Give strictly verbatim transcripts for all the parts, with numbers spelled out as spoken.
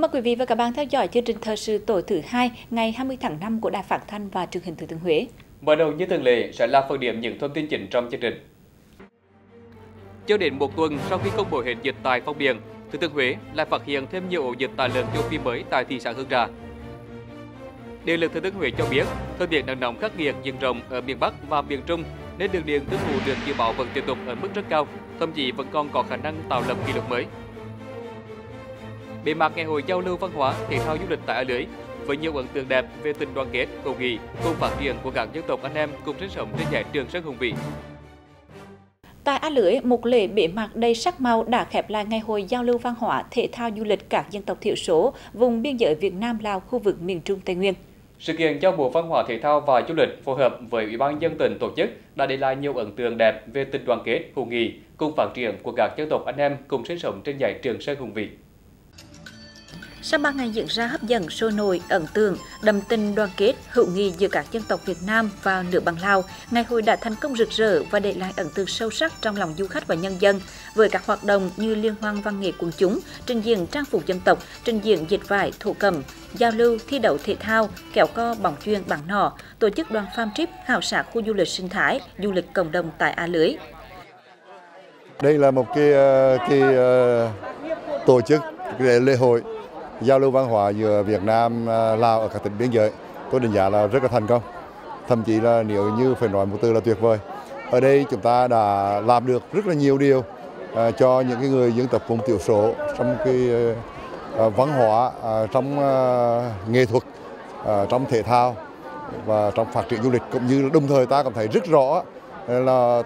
Mời quý vị và các bạn theo dõi chương trình Thơ sư tổ thứ hai ngày hai mươi tháng năm của Đài Phát Thanh và Truyền hình Thừa Thiên Huế. Mở đầu như thường lệ sẽ là phần điểm những thông tin chính trong chương trình. Chưa đến một tuần sau khi công bố hết dịch tại Phong Điền, Thừa Thiên Huế lại phát hiện thêm nhiều ổ dịch tả lợn châu Phi mới tại thị xã Hương Trà. Điện lực Thừa Thiên Huế cho biết, thời tiết nắng nóng khắc nghiệt diện rộng ở miền Bắc và miền Trung nên đường điện tiêu thụ được dự báo vẫn tiếp tục ở mức rất cao, thậm chí vẫn còn có khả năng tạo lập kỷ lục mới. Bế mạc ngày hội giao lưu văn hóa, thể thao, du lịch tại A Lưới với nhiều ấn tượng đẹp về tình đoàn kết, hữu nghị, cùng phát triển của các dân tộc anh em cùng sinh sống trên dải Trường Sơn hùng vĩ. Tại A Lưới, một lễ bế mạc đầy sắc màu đã khép lại ngày hội giao lưu văn hóa, thể thao, du lịch các dân tộc thiểu số vùng biên giới Việt Nam Lào, khu vực miền Trung Tây Nguyên. Sự kiện do Bộ Văn hóa Thể thao và Du lịch phối hợp với Ủy ban nhân dân tỉnh tổ chức đã để lại nhiều ấn tượng đẹp về tình đoàn kết, hữu nghị, cùng phát triển của các dân tộc anh em cùng sinh sống trên dải Trường Sơn hùng vĩ. Sau ba ngày diễn ra hấp dẫn, sôi nổi, ấn tượng, đậm tình đoàn kết, hữu nghị giữa các dân tộc Việt Nam và nước bạn Lào, ngày hội đã thành công rực rỡ và để lại ấn tượng sâu sắc trong lòng du khách và nhân dân với các hoạt động như liên hoan văn nghệ quần chúng, trình diễn trang phục dân tộc, trình diễn dệt vải, thổ cẩm, giao lưu, thi đấu thể thao, kéo co, bóng chuyền, bắn nỏ, tổ chức đoàn farm trip khảo sát khu du lịch sinh thái, du lịch cộng đồng tại A Lưới. Đây là một cái, cái uh, tổ chức lễ, lễ hội giao lưu văn hóa giữa Việt Nam Lào ở các tỉnh biên giới, tôi đánh giá là rất là thành công, thậm chí là nếu như phải nói một từ là tuyệt vời. Ở đây chúng ta đã làm được rất là nhiều điều cho những cái người dân tộc vùng thiểu số trong cái văn hóa, trong nghệ thuật, trong thể thao và trong phát triển du lịch, cũng như đồng thời ta cảm thấy rất rõ là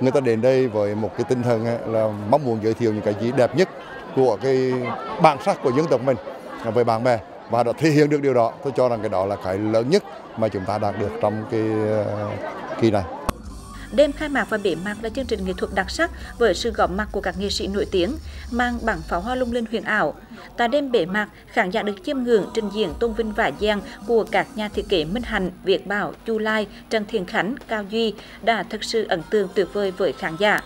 người ta đến đây với một cái tinh thần là mong muốn giới thiệu những cái gì đẹp nhất của cái bản sắc của dân tộc mình với bạn bè, và đã thể hiện được điều đó. Tôi cho rằng cái đó là cái lớn nhất mà chúng ta đạt được trong cái kỳ này. Đêm khai mạc và bế mạc là chương trình nghệ thuật đặc sắc với sự góp mặt của các nghệ sĩ nổi tiếng, mang bảng pháo hoa lung linh huyền ảo. Tại đêm bế mạc, khán giả được chiêm ngưỡng trình diễn tôn vinh vả giang của các nhà thiết kế Minh Hạnh, Việt Bảo, Chu Lai, Trần Thiện Khánh, Cao Duy đã thực sự ấn tượng tuyệt vời với khán giả.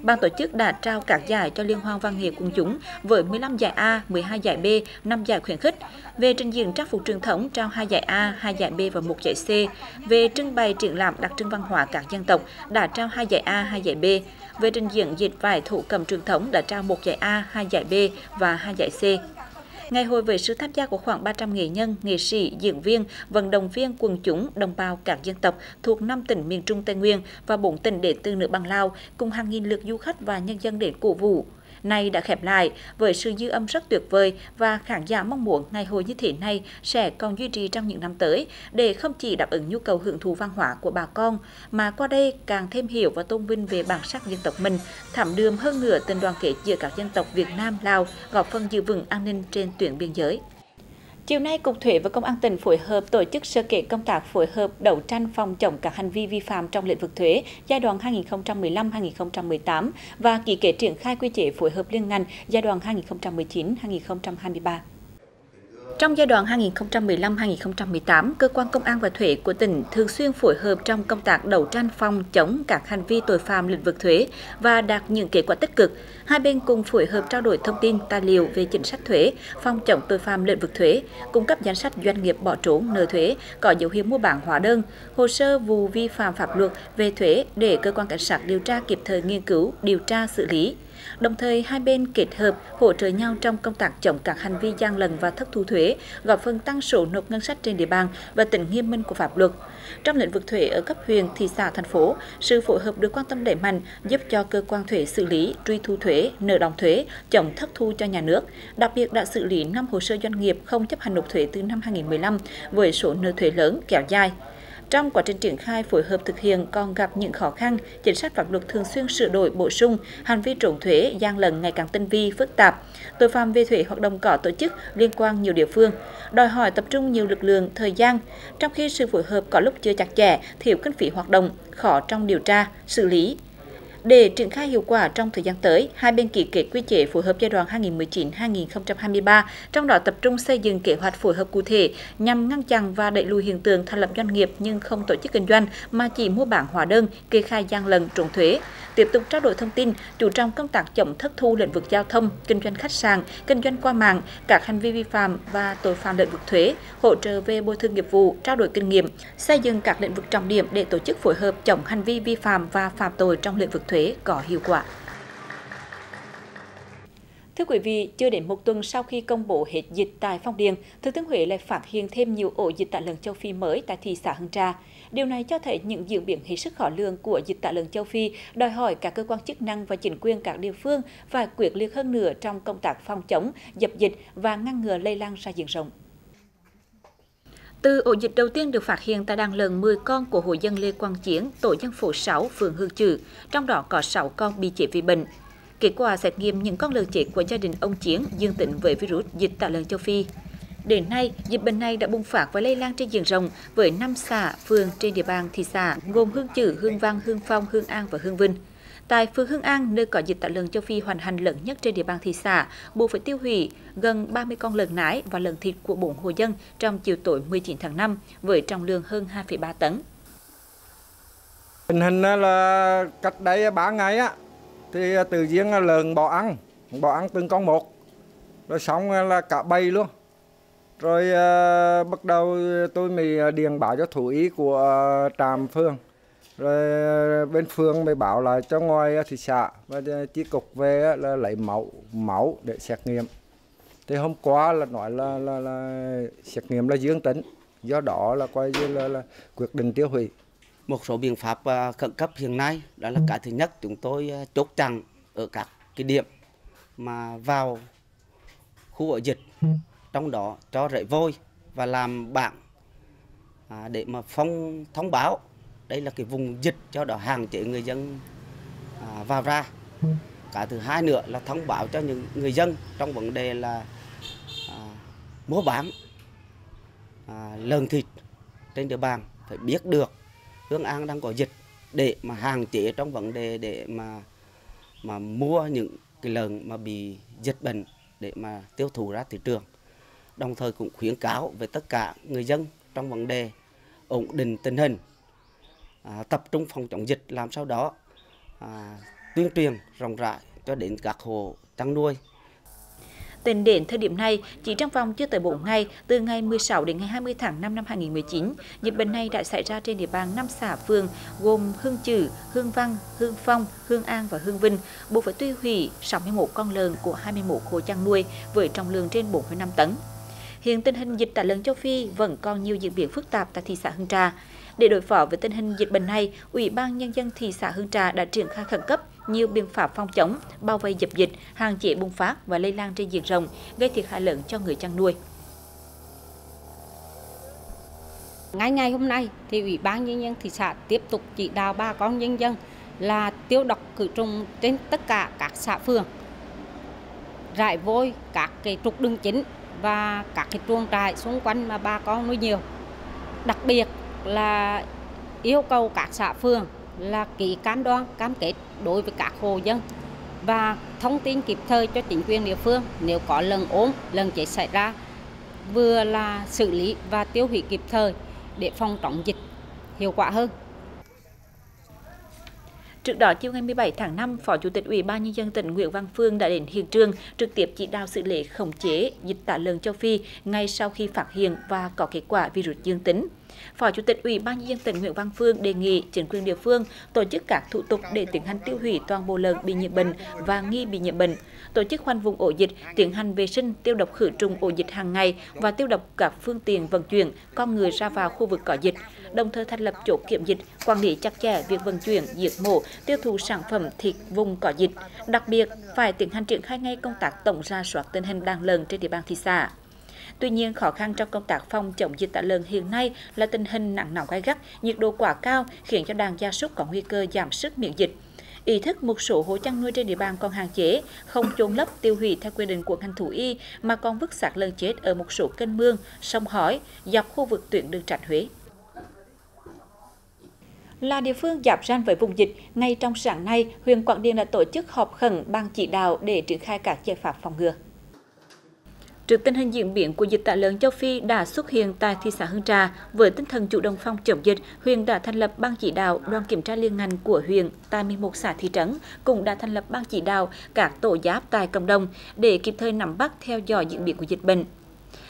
Ban tổ chức đã trao các giải cho liên hoan văn nghệ quần chúng với mười lăm giải A, mười hai giải B, năm giải khuyến khích. Về trình diễn trang phục truyền thống trao hai giải A, hai giải B và một giải C. Về trưng bày triển lãm đặc trưng văn hóa các dân tộc đã trao hai giải A, hai giải B. Về trình diễn dệt vải thổ cầm truyền thống đã trao một giải A, hai giải B và hai giải C. Ngày hội với sự tham gia của khoảng ba trăm nghệ nhân, nghệ sĩ, diễn viên, vận động viên quần chúng, đồng bào các dân tộc thuộc năm tỉnh miền Trung Tây Nguyên và bốn tỉnh đến từ nước bạn Lào cùng hàng nghìn lượt du khách và nhân dân đến cổ vũ, nay đã khép lại với sự dư âm rất tuyệt vời, và khán giả mong muốn ngày hội như thế này sẽ còn duy trì trong những năm tới để không chỉ đáp ứng nhu cầu hưởng thụ văn hóa của bà con mà qua đây càng thêm hiểu và tôn vinh về bản sắc dân tộc mình, thắm đượm hơn nữa tình đoàn kết giữa các dân tộc Việt Nam Lào, góp phần giữ vững an ninh trên tuyến biên giới. Chiều nay, Cục Thuế và Công an tỉnh phối hợp tổ chức sơ kết công tác phối hợp đấu tranh phòng chống các hành vi vi phạm trong lĩnh vực thuế giai đoạn hai nghìn không trăm mười lăm đến hai nghìn không trăm mười tám và ký kết triển khai quy chế phối hợp liên ngành giai đoạn hai nghìn không trăm mười chín đến hai nghìn không trăm hai mươi ba. Trong giai đoạn hai nghìn không trăm mười lăm đến hai nghìn không trăm mười tám, cơ quan công an và thuế của tỉnh thường xuyên phối hợp trong công tác đấu tranh phòng chống các hành vi tội phạm lĩnh vực thuế và đạt những kết quả tích cực. Hai bên cùng phối hợp trao đổi thông tin, tài liệu về chính sách thuế, phòng chống tội phạm lĩnh vực thuế, cung cấp danh sách doanh nghiệp bỏ trốn nợ thuế có dấu hiệu mua bán hóa đơn, hồ sơ vụ vi phạm pháp luật về thuế để cơ quan cảnh sát điều tra kịp thời nghiên cứu, điều tra, xử lý. Đồng thời, hai bên kết hợp hỗ trợ nhau trong công tác chống các hành vi gian lận và thất thu thuế, góp phần tăng số nộp ngân sách trên địa bàn và tính nghiêm minh của pháp luật. Trong lĩnh vực thuế ở cấp huyện, thị xã, thành phố, sự phối hợp được quan tâm đẩy mạnh giúp cho cơ quan thuế xử lý, truy thu thuế, nợ đọng thuế, chống thất thu cho nhà nước. Đặc biệt đã xử lý năm hồ sơ doanh nghiệp không chấp hành nộp thuế từ năm hai nghìn không trăm mười lăm với số nợ thuế lớn kéo dài. Trong quá trình triển khai phối hợp thực hiện còn gặp những khó khăn, chính sách pháp luật thường xuyên sửa đổi bổ sung, hành vi trốn thuế, gian lận ngày càng tinh vi, phức tạp, tội phạm về thuế hoạt động có tổ chức liên quan nhiều địa phương, đòi hỏi tập trung nhiều lực lượng, thời gian, trong khi sự phối hợp có lúc chưa chặt chẽ, thiếu kinh phí hoạt động, khó trong điều tra, xử lý. Để triển khai hiệu quả trong thời gian tới, hai bên ký kết quy chế phối hợp giai đoạn hai nghìn không trăm mười chín đến hai nghìn không trăm hai mươi ba, trong đó tập trung xây dựng kế hoạch phối hợp cụ thể nhằm ngăn chặn và đẩy lùi hiện tượng thành lập doanh nghiệp nhưng không tổ chức kinh doanh mà chỉ mua bán hóa đơn, kê khai gian lận, trốn thuế. Tiếp tục trao đổi thông tin, chú trọng công tác chống thất thu lĩnh vực giao thông, kinh doanh khách sạn, kinh doanh qua mạng, các hành vi vi phạm và tội phạm lĩnh vực thuế, hỗ trợ về bồi thường nghiệp vụ, trao đổi kinh nghiệm, xây dựng các lĩnh vực trọng điểm để tổ chức phối hợp chống hành vi vi phạm và phạm tội trong lĩnh vực thuế có hiệu quả. Thưa quý vị, chưa đến một tuần sau khi công bố hết dịch tại Phong Điền, Thừa Thiên Huế lại phát hiện thêm nhiều ổ dịch tả lợn châu Phi mới tại thị xã Hương Trà. Điều này cho thấy những diễn biến hết sức khó lường của dịch tả lợn châu Phi đòi hỏi các cơ quan chức năng và chính quyền các địa phương phải quyết liệt hơn nữa trong công tác phòng chống, dập dịch và ngăn ngừa lây lan ra diện rộng. Từ ổ dịch đầu tiên được phát hiện tại đàn lợn mười con của hộ dân Lê Quang Chiến, tổ dân phố sáu, phường Hương Trử, trong đó có sáu con bị chết vì bệnh. Kết quả xét nghiệm những con lợn chết của gia đình ông Chiến dương tính với virus dịch tả lợn châu Phi. Đến nay, dịch bệnh này đã bùng phát và lây lan trên diện rộng với năm xã, phường trên địa bàn thị xã gồm Hương Trử, Hương Văn, Hương Phong, Hương An và Hương Vinh. Tại phường Hương An, nơi có dịch tả lợn châu Phi hoành hành lớn nhất trên địa bàn thị xã, buộc phải tiêu hủy gần ba mươi con lợn nái và lợn thịt của bốn hộ dân trong chiều tối mười chín tháng năm với trọng lượng hơn hai phẩy ba tấn. Tình hình là cách đây ba ngày á, thì tự nhiên lợn bỏ ăn, bỏ ăn từng con một, rồi xong là cả bầy luôn. Rồi uh, bắt đầu tôi mới điện báo cho thú y của uh, trạm phường, rồi bên phường mới bảo là cho ngoài thị xã và chi cục về là lấy máu máu để xét nghiệm. Thì hôm qua là nói là, là, là xét nghiệm là dương tính, do đó là coi như là, là quyết định tiêu hủy. Một số biện pháp khẩn cấp hiện nay đó là cái thứ nhất, chúng tôi chốt chặn ở các cái điểm mà vào khu ổ dịch, trong đó cho rễ vôi và làm bảng để mà phong thông báo đây là cái vùng dịch, cho đó hạn chế người dân vào ra. Cái thứ hai nữa là thông báo cho những người dân trong vấn đề là mua bán lợn thịt trên địa bàn phải biết được Hương An đang có dịch để mà hạn chế trong vấn đề để mà mà mua những cái lợn mà bị dịch bệnh để mà tiêu thụ ra thị trường. Đồng thời cũng khuyến cáo về tất cả người dân trong vấn đề ổn định tình hình, à, tập trung phòng chống dịch, làm sao đó à, tuyên truyền rộng rãi cho đến các hộ chăn nuôi. Tính đến thời điểm này, chỉ trong vòng chưa tới bốn ngày, từ ngày mười sáu đến ngày hai mươi tháng năm năm hai nghìn không trăm mười chín, dịch bệnh này đã xảy ra trên địa bàn năm xã phường gồm Hương Trử, Hương Văn, Hương Phong, Hương An và Hương Vinh, buộc phải tiêu hủy sáu mươi mốt con lợn của hai mươi mốt hộ chăn nuôi với trọng lượng trên bốn phẩy năm tấn. Hiện tình hình dịch tả lợn châu Phi vẫn còn nhiều diễn biến phức tạp tại thị xã Hương Trà. Để đối phó với tình hình dịch bệnh này, Ủy ban Nhân dân thị xã Hương Trà đã triển khai khẩn cấp nhiều biện pháp phòng chống, bao vây dập dịch, hạn chế bùng phát và lây lan trên diện rộng, gây thiệt hại lớn cho người chăn nuôi. Ngay ngày hôm nay, thì Ủy ban Nhân dân thị xã tiếp tục chỉ đạo bà con nhân dân là tiêu độc khử trùng trên tất cả các xã phường, rải vôi các cái trục đường chính và các cái chuồng trại xung quanh mà bà con nuôi nhiều. Đặc biệt là yêu cầu các xã phường là ký cam đoan, cam kết đối với các hộ dân và thông tin kịp thời cho chính quyền địa phương nếu có lợn ốm, lợn chết xảy ra, vừa là xử lý và tiêu hủy kịp thời để phòng chống dịch hiệu quả hơn. Trước đó, chiều ngày mười bảy tháng năm, Phó Chủ tịch Ủy ban Nhân dân tỉnh Nguyễn Văn Phương đã đến hiện trường trực tiếp chỉ đạo xử lý khống chế dịch tả lợn châu Phi ngay sau khi phát hiện và có kết quả virus dương tính. Phó Chủ tịch Ủy ban Nhân dân tỉnh Nguyễn Văn Phương đề nghị chính quyền địa phương tổ chức các thủ tục để tiến hành tiêu hủy toàn bộ lợn bị nhiễm bệnh và nghi bị nhiễm bệnh, tổ chức khoanh vùng ổ dịch, tiến hành vệ sinh, tiêu độc khử trùng ổ dịch hàng ngày và tiêu độc các phương tiện vận chuyển, con người ra vào khu vực có dịch, đồng thời thành lập chốt kiểm dịch, quản lý chặt chẽ việc vận chuyển, giết mổ, tiêu thụ sản phẩm thịt vùng có dịch. Đặc biệt, phải tiến hành triển khai ngay công tác tổng rà soát tình hình đàn lợn trên địa bàn thị xã. Tuy nhiên, khó khăn trong công tác phòng chống dịch tả lợn hiện nay là tình hình nắng nóng gay gắt, nhiệt độ quá cao khiến cho đàn gia súc có nguy cơ giảm sức miễn dịch. Ý thức một số hộ chăn nuôi trên địa bàn còn hạn chế, không chôn lấp tiêu hủy theo quy định của ngành thú y mà còn vứt xác lợn chết ở một số kênh mương, sông hói dọc khu vực tuyến đường tránh Huế. Là địa phương giáp ranh với vùng dịch, ngay trong sáng nay, huyện Quảng Điền đã tổ chức họp khẩn ban chỉ đạo để triển khai các giải pháp phòng ngừa. Trước tình hình diễn biến của dịch tả lợn châu Phi đã xuất hiện tại thị xã Hương Trà, với tinh thần chủ động phòng chống dịch, huyện đã thành lập ban chỉ đạo, đoàn kiểm tra liên ngành của huyện tại mười một xã thị trấn cũng đã thành lập ban chỉ đạo các tổ giáp tại cộng đồng để kịp thời nắm bắt theo dõi diễn biến của dịch bệnh.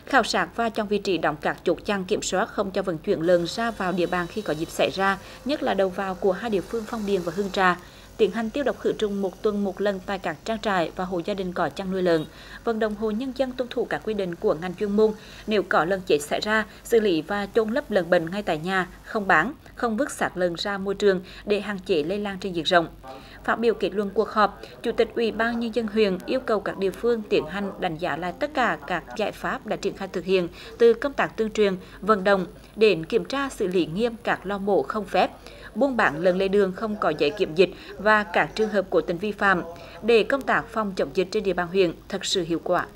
Khảo sát và trong vị trí đóng các chốt chặn kiểm soát không cho vận chuyển lợn ra vào địa bàn khi có dịch xảy ra, nhất là đầu vào của hai địa phương Phong Điền và Hương Trà. Tiến hành tiêu độc khử trùng một tuần một lần tại các trang trại và hộ gia đình có chăn nuôi lợn, vận động hộ nhân dân tuân thủ các quy định của ngành chuyên môn. Nếu có lợn chết xảy ra, xử lý và chôn lấp lợn bệnh ngay tại nhà, không bán, không vứt xác lợn ra môi trường để hạn chế lây lan trên diện rộng. Phát biểu kết luận cuộc họp, Chủ tịch Ủy ban Nhân dân huyện yêu cầu các địa phương tiến hành đánh giá lại tất cả các giải pháp đã triển khai thực hiện, từ công tác tuyên truyền, vận động đến kiểm tra xử lý nghiêm các lò mổ không phép, buôn bán lợn lề đường không có giấy kiểm dịch và các trường hợp cố tình vi phạm, để công tác phòng chống dịch trên địa bàn huyện thật sự hiệu quả.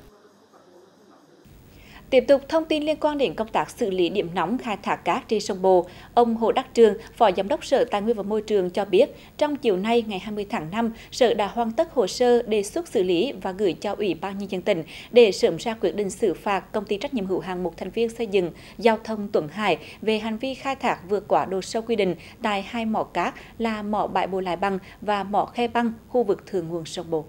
Tiếp tục thông tin liên quan đến công tác xử lý điểm nóng khai thác cát trên sông Bồ, ông Hồ Đắc Trương, Phó Giám đốc Sở Tài nguyên và Môi trường cho biết, trong chiều nay ngày hai mươi tháng năm, Sở đã hoàn tất hồ sơ đề xuất xử lý và gửi cho Ủy ban Nhân dân tỉnh để sớm ra quyết định xử phạt công ty trách nhiệm hữu hạn một thành viên xây dựng giao thông Tuấn Hải về hành vi khai thác vượt quá độ sâu quy định tại hai mỏ cát là mỏ bãi bồi Lại Bằng và mỏ khe băng khu vực thượng nguồn sông Bồ.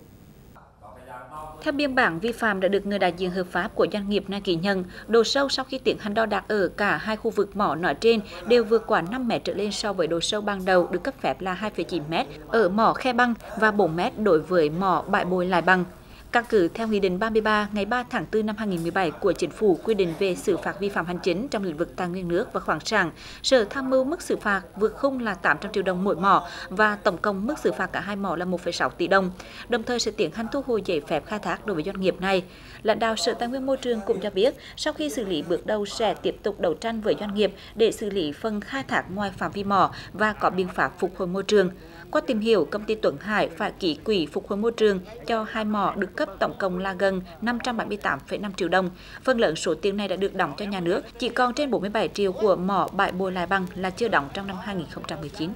Theo biên bản vi phạm đã được người đại diện hợp pháp của doanh nghiệp này ghi nhận, độ sâu sau khi tiến hành đo đạc ở cả hai khu vực mỏ nói trên đều vượt quá năm mét trở lên so với độ sâu ban đầu được cấp phép là hai phẩy chín mét ở mỏ khe băng và bốn mét đối với mỏ bãi bồi Lại Bằng. Căn cứ theo Nghị định ba mươi ba ngày ba tháng tư năm hai nghìn không trăm mười bảy của Chính phủ quy định về xử phạt vi phạm hành chính trong lĩnh vực tài nguyên nước và khoáng sản, Sở tham mưu mức xử phạt vượt khung là tám trăm triệu đồng mỗi mỏ và tổng cộng mức xử phạt cả hai mỏ là một phẩy sáu tỷ đồng. Đồng thời sẽ tiến hành thu hồi giấy phép khai thác đối với doanh nghiệp này. Lãnh đạo Sở Tài nguyên Môi trường cũng cho biết, sau khi xử lý bước đầu sẽ tiếp tục đấu tranh với doanh nghiệp để xử lý phần khai thác ngoài phạm vi mỏ và có biện pháp phục hồi môi trường. Qua tìm hiểu, công ty Tuấn Hải phải ký quỹ phục hồi môi trường cho hai mỏ được cấp tổng cộng là gần năm trăm bảy mươi tám phẩy năm triệu đồng. Phần lớn số tiền này đã được đóng cho nhà nước, chỉ còn trên bốn mươi bảy triệu của mỏ bãi bồi Lại Bằng là chưa đóng trong năm hai nghìn không trăm mười chín.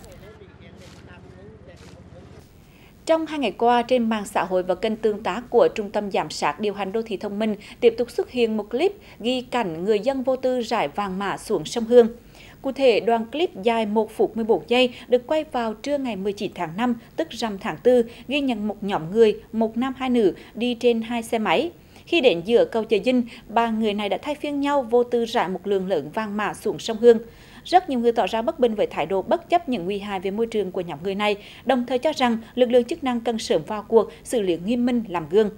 Trong hai ngày qua, trên mạng xã hội và kênh tương tác của Trung tâm Giám sát Điều hành Đô thị Thông minh tiếp tục xuất hiện một clip ghi cảnh người dân vô tư rải vàng mã xuống sông Hương. Cụ thể, đoạn clip dài một phút mười bốn giây được quay vào trưa ngày mười chín tháng năm, tức rằm tháng tư, ghi nhận một nhóm người, một nam hai nữ, đi trên hai xe máy. Khi đến giữa cầu Chợ Dinh, ba người này đã thay phiên nhau vô tư rải một lượng lớn vàng mã xuống sông Hương. Rất nhiều người tỏ ra bất bình với thái độ bất chấp những nguy hại về môi trường của nhóm người này, đồng thời cho rằng lực lượng chức năng cần sớm vào cuộc, xử lý nghiêm minh làm gương.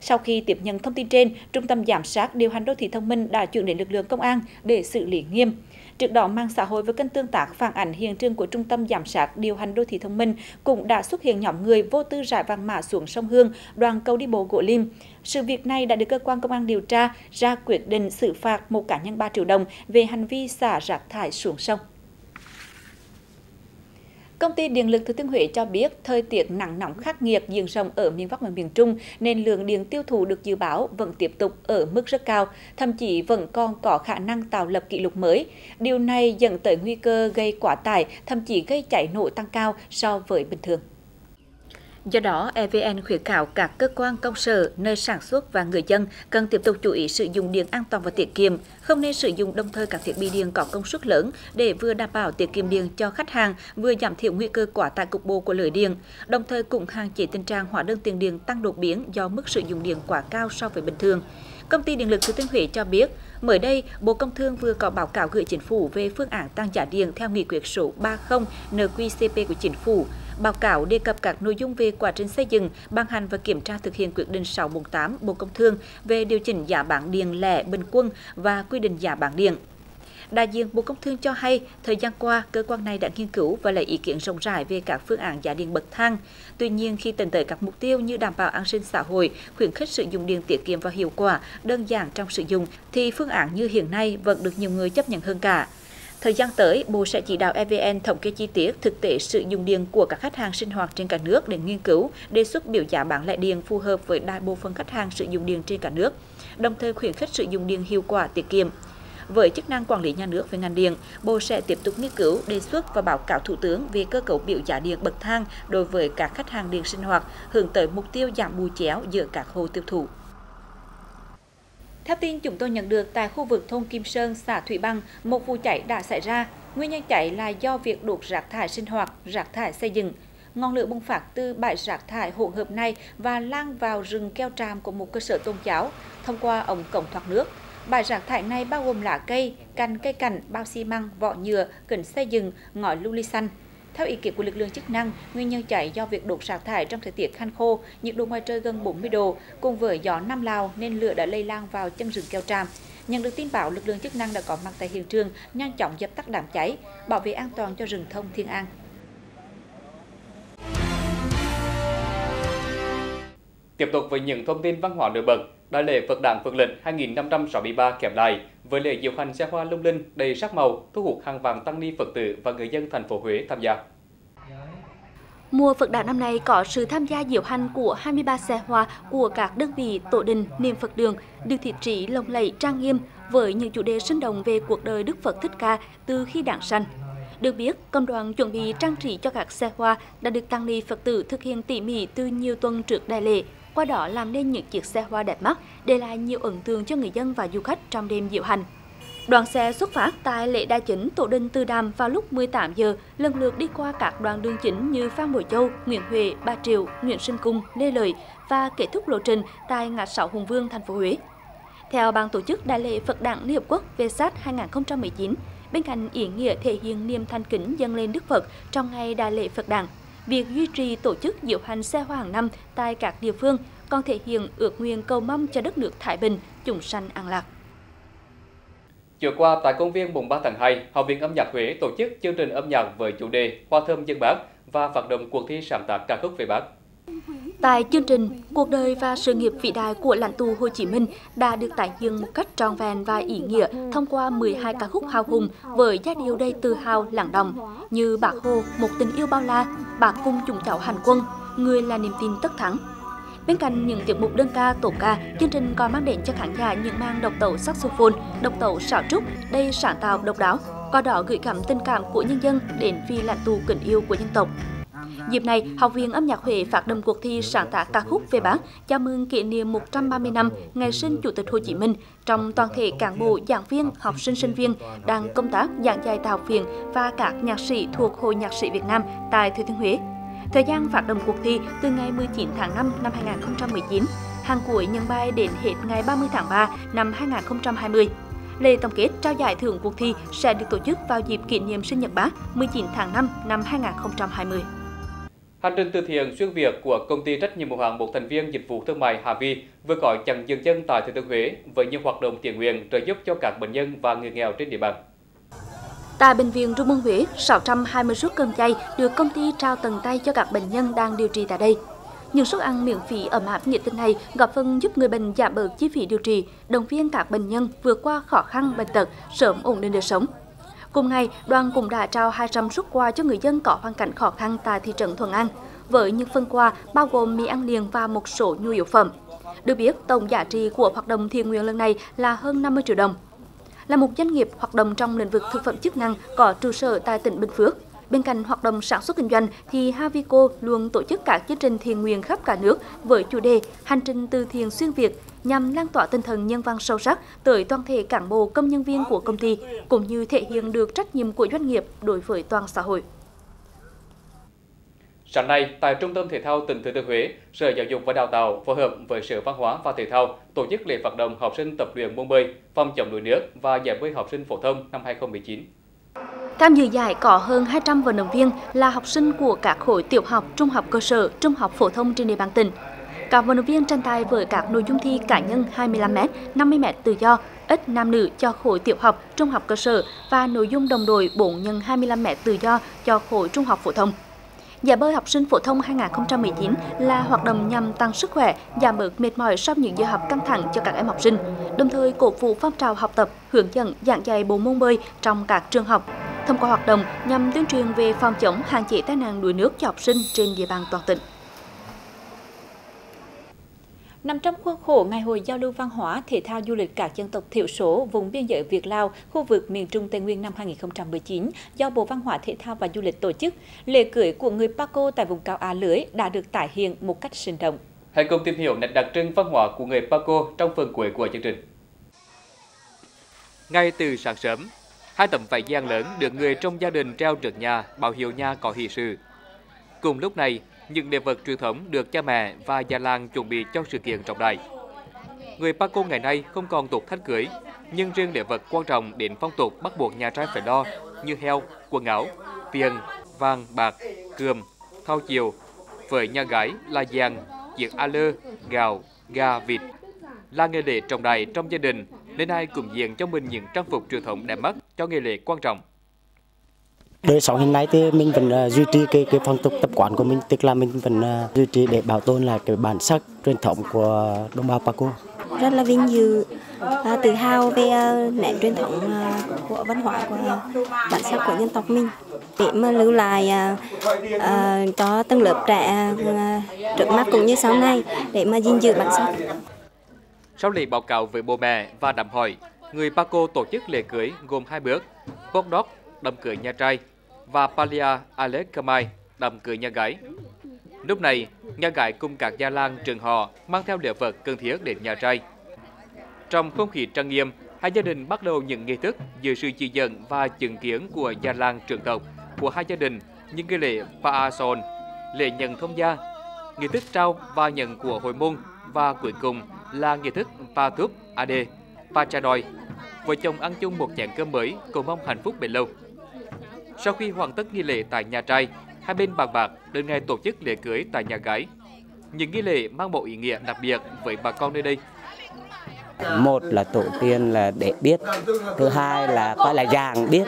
Sau khi tiếp nhận thông tin trên, Trung tâm Giám sát Điều hành Đô thị Thông minh đã chuyển đến lực lượng công an để xử lý nghiêm. Trước đó, mạng xã hội và kênh tương tác phản ảnh hiện trường của Trung tâm Giám sát Điều hành Đô thị Thông minh cũng đã xuất hiện nhóm người vô tư rải vàng mã xuống sông Hương, đoạn cầu đi bộ gỗ Lim. Sự việc này đã được cơ quan công an điều tra ra quyết định xử phạt một cá nhân ba triệu đồng về hành vi xả rác thải xuống sông. Công ty Điện lực Thừa Thiên Huế cho biết thời tiết nắng nóng khắc nghiệt diện rộng ở miền Bắc và miền Trung nên lượng điện tiêu thụ được dự báo vẫn tiếp tục ở mức rất cao, thậm chí vẫn còn có khả năng tạo lập kỷ lục mới. Điều này dẫn tới nguy cơ gây quá tải, thậm chí gây cháy nổ tăng cao so với bình thường. Do đó, e vê en khuyến cáo các cơ quan công sở, nơi sản xuất và người dân cần tiếp tục chú ý sử dụng điện an toàn và tiết kiệm, không nên sử dụng đồng thời các thiết bị điện có công suất lớn để vừa đảm bảo tiết kiệm điện cho khách hàng, vừa giảm thiểu nguy cơ quá tải cục bộ của lưới điện, đồng thời cũng hạn chế tình trạng hóa đơn tiền điện tăng đột biến do mức sử dụng điện quá cao so với bình thường. Công ty Điện lực Thừa Thiên Huế cho biết, mới đây, Bộ Công Thương vừa có báo cáo gửi Chính phủ về phương án tăng giá điện theo nghị quyết số ba mươi N Q C P của Chính phủ. Báo cáo đề cập các nội dung về quá trình xây dựng, ban hành và kiểm tra thực hiện quyết định sáu bốn tám Bộ Công Thương về điều chỉnh giá bán điện lẻ bình quân và quy định giá bán điện. Đại diện Bộ Công Thương cho hay, thời gian qua, cơ quan này đã nghiên cứu và lấy ý kiến rộng rãi về các phương án giá điện bậc thang. Tuy nhiên, khi tính tới các mục tiêu như đảm bảo an sinh xã hội, khuyến khích sử dụng điện tiết kiệm và hiệu quả, đơn giản trong sử dụng, thì phương án như hiện nay vẫn được nhiều người chấp nhận hơn cả. Thời gian tới, Bộ sẽ chỉ đạo e vê en thống kê chi tiết thực tế sử dụng điện của các khách hàng sinh hoạt trên cả nước để nghiên cứu, đề xuất biểu giá bán lẻ điện phù hợp với đại bộ phận khách hàng sử dụng điện trên cả nước, đồng thời khuyến khích sử dụng điện hiệu quả tiết kiệm. với chức năng quản lý nhà nước về ngành điện, Bộ sẽ tiếp tục nghiên cứu, đề xuất và báo cáo Thủ tướng về cơ cấu biểu giá điện bậc thang đối với các khách hàng điện sinh hoạt, hướng tới mục tiêu giảm bù chéo giữa các hộ tiêu thụ. Theo tin chúng tôi nhận được, tại khu vực thôn Kim Sơn, xã Thủy Bằng, một vụ cháy đã xảy ra. Nguyên nhân cháy là do việc đốt rác thải sinh hoạt, rác thải xây dựng. Ngọn lửa bùng phát từ bãi rác thải hỗn hợp này và lan vào rừng keo tràm của một cơ sở tôn giáo thông qua ống cổng thoát nước. Bãi rác thải này bao gồm lá cây, cành cây cảnh, bao xi măng, vỏ nhựa, kính xây dựng, ngói lu li xanh. Theo ý kiến của lực lượng chức năng, nguyên nhân cháy do việc đốt rác thải trong thời tiết hanh khô, nhiệt độ ngoài trời gần bốn mươi độ, cùng với gió Nam Lào nên lửa đã lây lan vào chân rừng keo tràm. Nhận được tin báo, lực lượng chức năng đã có mặt tại hiện trường, nhanh chóng dập tắt đám cháy, bảo vệ an toàn cho rừng thông Thiên An. Tiếp tục với những thông tin văn hóa nổi bật, đại lễ Phật đản Phật lịch hai nghìn năm trăm sáu mươi ba khép lại với lễ diễu hành xe hoa lung linh đầy sắc màu, thu hút hàng vạn tăng ni Phật tử và người dân thành phố Huế tham gia. Mùa Phật đản năm nay có sự tham gia diễu hành của hai mươi ba xe hoa của các đơn vị tổ đình niệm Phật đường, được thiết trí lộng lẫy trang nghiêm với những chủ đề sinh động về cuộc đời Đức Phật Thích Ca từ khi đản sanh. Được biết, công đoàn chuẩn bị trang trí cho các xe hoa đã được tăng ni Phật tử thực hiện tỉ mỉ từ nhiều tuần trước đại lễ, qua đó làm nên những chiếc xe hoa đẹp mắt, để lại nhiều ấn tượng cho người dân và du khách trong đêm diễu hành. Đoàn xe xuất phát tại lễ đài chính tổ đình Từ Đàm vào lúc mười tám giờ, lần lượt đi qua các đoạn đường chính như Phan Bội Châu, Nguyễn Huệ, Bà Triệu, Nguyễn Sinh Cung, Lê Lợi và kết thúc lộ trình tại ngã sáu Hùng Vương, thành phố Huế. Theo ban tổ chức đại lễ Phật đản Liên Hợp Quốc vê sát hai nghìn không trăm mười chín, bên cạnh ý nghĩa thể hiện niềm thành kính dâng lên Đức Phật trong ngày đại lễ Phật đản, việc duy trì tổ chức diễu hành xe hoa hàng năm tại các địa phương còn thể hiện ước nguyện cầu mong cho đất nước thái bình, chúng sanh an lạc. Chiều qua tại công viên mùng ba tháng hai, Học viện Âm nhạc Huế tổ chức chương trình âm nhạc với chủ đề Hoa thơm dân Bác và phát động cuộc thi sáng tác ca khúc về Bác. Tại chương trình, cuộc đời và sự nghiệp vĩ đại của lãnh tụ Hồ Chí Minh đã được tái hiện một cách trọn vẹn và ý nghĩa thông qua mười hai ca khúc hào hùng với giai điệu đầy tự hào lắng đọng như Bác Hồ, Một tình yêu bao la, Bác cùng chúng cháu hành quân, Người là niềm tin tất thắng. Bên cạnh những tiết mục đơn ca, tổ ca, chương trình còn mang đến cho khán giả những màn độc tấu saxophone, độc tấu sáo trúc đầy sáng tạo độc đáo, qua đó gửi gắm tình cảm của nhân dân đến vị lãnh tụ kính yêu của dân tộc. Dịp này, Học viện Âm nhạc Huế phát động cuộc thi sáng tác ca khúc về Bác chào mừng kỷ niệm một trăm ba mươi năm ngày sinh Chủ tịch Hồ Chí Minh trong toàn thể cán bộ, giảng viên, học sinh, sinh viên đang công tác giảng dạy tại học viện và các nhạc sĩ thuộc Hội Nhạc sĩ Việt Nam tại Thừa Thiên Huế. Thời gian phát động cuộc thi từ ngày mười chín tháng năm năm hai nghìn không trăm mười chín, hàng cuối nhân bài đến hết ngày ba mươi tháng ba năm hai nghìn không trăm hai mươi. Lễ tổng kết trao giải thưởng cuộc thi sẽ được tổ chức vào dịp kỷ niệm sinh nhật Bác mười chín tháng năm năm hai nghìn không trăm hai mươi. Hành trình từ thiện xuyên Việt của công ty trách nhiệm hữu hạn một thành viên dịch vụ thương mại Hà Vi vừa có chặng dừng chân tại Thừa Thiên Huế với nhiều hoạt động thiện nguyện trợ giúp cho các bệnh nhân và người nghèo trên địa bàn. Tại bệnh viện Trung ương Huế, sáu trăm hai mươi suất cơm chay được công ty trao tận tay cho các bệnh nhân đang điều trị tại đây. Những suất ăn miễn phí ấm áp nghĩa tình này góp phần giúp người bệnh giảm bớt chi phí điều trị, động viên các bệnh nhân vượt qua khó khăn bệnh tật, sớm ổn định đời sống. Cùng ngày, đoàn cũng đã trao hai trăm suất quà cho người dân có hoàn cảnh khó khăn tại thị trấn Thuận An, với những phần quà bao gồm mì ăn liền và một số nhu yếu phẩm. Được biết, tổng giá trị của hoạt động thiện nguyện lần này là hơn năm mươi triệu đồng. Là một doanh nghiệp hoạt động trong lĩnh vực thực phẩm chức năng có trụ sở tại tỉnh Bình Phước, bên cạnh hoạt động sản xuất kinh doanh thì Havico luôn tổ chức các chương trình thiện nguyện khắp cả nước với chủ đề Hành trình từ thiện xuyên Việt, nhằm lan tỏa tinh thần nhân văn sâu sắc tới toàn thể cán bộ, công nhân viên của công ty, cũng như thể hiện được trách nhiệm của doanh nghiệp đối với toàn xã hội. Sáng nay, tại Trung tâm Thể thao tỉnh Thừa Thiên Huế, Sở Giáo dục và Đào tạo phối hợp với Sở Văn hóa và Thể thao tổ chức lễ vận động học sinh tập luyện môn bơi, phòng chống đuối nước và giải bơi học sinh phổ thông năm hai nghìn không trăm mười chín. Tham dự giải có hơn hai trăm vận động viên là học sinh của các khối tiểu học, trung học cơ sở, trung học phổ thông trên địa bàn tỉnh. Các vận động viên tranh tài với các nội dung thi cá nhân hai mươi lăm mét, năm mươi mét tự do, ít nam nữ cho khối tiểu học, trung học cơ sở và nội dung đồng đội bốn nhân hai mươi lăm mét tự do cho khối trung học phổ thông. Giải bơi học sinh phổ thông hai nghìn không trăm mười chín là hoạt động nhằm tăng sức khỏe, giảm bớt mệt mỏi sau những giờ học căng thẳng cho các em học sinh, đồng thời cổ vũ phong trào học tập, hướng dẫn giảng dạy bộ môn bơi trong các trường học. Thông qua hoạt động nhằm tuyên truyền về phòng chống, hạn chế tai nạn đuối nước cho học sinh trên địa bàn toàn tỉnh. Nằm trong khuôn khổ Ngày hội giao lưu văn hóa, thể thao, du lịch các dân tộc thiểu số vùng biên giới Việt Lào, khu vực miền Trung Tây Nguyên năm hai nghìn không trăm mười chín do Bộ Văn hóa, Thể thao và Du lịch tổ chức, lễ cưới của người Paco tại vùng cao A Lưới đã được tái hiện một cách sinh động. Hãy cùng tìm hiểu nét đặc trưng văn hóa của người Paco trong phần cuối của chương trình. Ngay từ sáng sớm, hai tấm vải giang lớn được người trong gia đình treo trước nhà, báo hiệu nhà có hỷ sự. Cùng lúc này, những lễ vật truyền thống được cha mẹ và già làng chuẩn bị cho sự kiện trọng đại. Người Paco ngày nay không còn tục thánh cưới, nhưng riêng lễ vật quan trọng đến phong tục bắt buộc nhà trai phải lo như heo, quần áo, tiền, vàng, bạc, cườm, thau chiều. Với nhà gái là giàng, chiếc a lơ, gạo, gà, vịt. Là nghề lễ trọng đại trong gia đình, nên ai cũng diện cho mình những trang phục truyền thống đẹp mắt cho nghề lễ quan trọng. Đời sống hiện nay thì mình vẫn uh, duy trì cái cái phong tục tập quán của mình, tức là mình vẫn uh, duy trì để bảo tồn lại cái bản sắc truyền thống của đồng bào Paco. Rất là vinh dự, uh, tự hào về uh, nét truyền thống uh, của văn hóa của uh, bản sắc của dân tộc mình, để mà lưu lại uh, uh, cho tầng lớp trẻ uh, trước mắt cũng như sau này để mà gìn giữ bản sắc. Sau lễ báo cáo với bố mẹ và đám hỏi, người Paco tổ chức lễ cưới gồm hai bước: vót đót đám cưới nhà trai và Palia Alex Kamai, đầm cưới nhà gái. Lúc này, nhà gái cùng các gia lang trường họ mang theo lễ vật cần thiết đến nhà trai. Trong không khí trang nghiêm, hai gia đình bắt đầu những nghi thức dưới sự chỉ dẫn và chứng kiến của gia lang trưởng tộc của hai gia đình, những nghi lễ Paason, lễ nhận thông gia, nghi thức trao và nhận của hồi môn và cuối cùng là nghi thức Patup Ade Pachadoi. Vợ chồng ăn chung một chén cơm mới, cầu mong hạnh phúc bền lâu. Sau khi hoàn tất nghi lễ tại nhà trai, hai bên bàn bạc đến ngày tổ chức lễ cưới tại nhà gái. Những nghi lễ mang một ý nghĩa đặc biệt với bà con nơi đây. Một là tổ tiên là để biết, thứ hai là coi là giàng biết,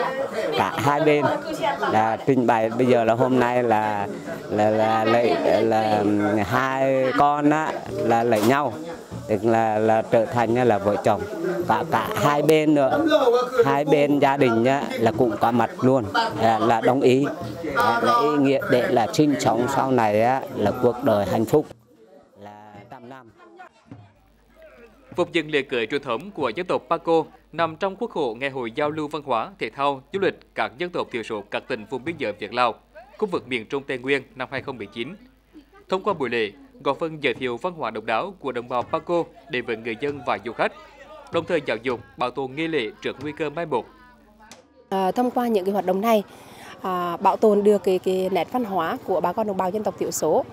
cả hai bên là trình bày. Bây giờ là hôm nay là là là là, là, là hai con á, là lấy nhau, tức là là trở thành là vợ chồng, và cả hai bên nữa, hai bên gia đình á, là cũng có mặt luôn, là, là đồng ý, là, là ý nghĩa để là sinh sống sau này á, là cuộc đời hạnh phúc là trăm năm. Phục dựng lễ cưới truyền thống của dân tộc Paco nằm trong khuôn khổ Ngày hội giao lưu văn hóa, thể thao, du lịch các dân tộc thiểu số các tỉnh vùng biên giới Việt Lào, khu vực miền Trung Tây Nguyên năm hai nghìn không trăm mười chín. Thông qua buổi lễ, góp phần giới thiệu văn hóa độc đáo của đồng bào Paco đến với người dân và du khách, đồng thời giáo dục bảo tồn nghi lễ trước nguy cơ mai một. À, thông qua những cái hoạt động này, à, bảo tồn được cái, cái nét văn hóa của bà con đồng bào dân tộc thiểu số.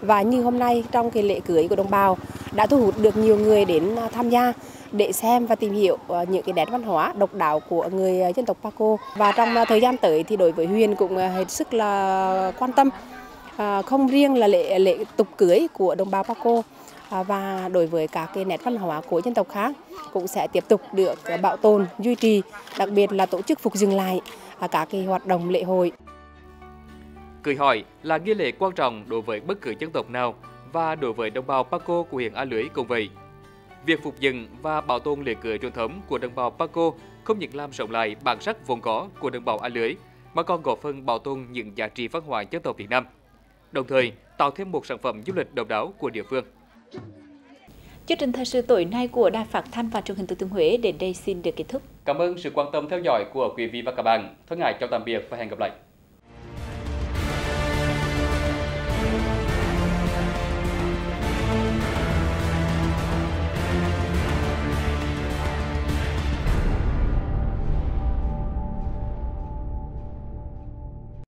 Và như hôm nay trong cái lễ cưới của đồng bào đã thu hút được nhiều người đến tham gia để xem và tìm hiểu những cái nét văn hóa độc đáo của người dân tộc Paco. Và trong thời gian tới thì đối với huyện cũng hết sức là quan tâm, không riêng là lễ lễ tục cưới của đồng bào Paco và đối với các cái nét văn hóa của dân tộc khác cũng sẽ tiếp tục được bảo tồn, duy trì, đặc biệt là tổ chức phục dựng lại các cái hoạt động lễ hội. Cưới hỏi là nghi lễ quan trọng đối với bất cứ dân tộc nào và đối với đồng bào Paco của huyện A Lưới cũng vậy. Việc phục dựng và bảo tồn lễ cưới truyền thống của đồng bào Paco không những làm sống lại bản sắc vốn có của đồng bào A Lưới mà còn góp phần bảo tồn những giá trị văn hóa dân tộc Việt Nam, đồng thời tạo thêm một sản phẩm du lịch độc đáo của địa phương. Chương trình Thời sự tối nay của Đài Phát Thanh và Truyền hình Thừa Thiên Huế đến đây xin được kết thúc. Cảm ơn sự quan tâm theo dõi của quý vị và các bạn. Thân ái chào tạm biệt và hẹn gặp lại.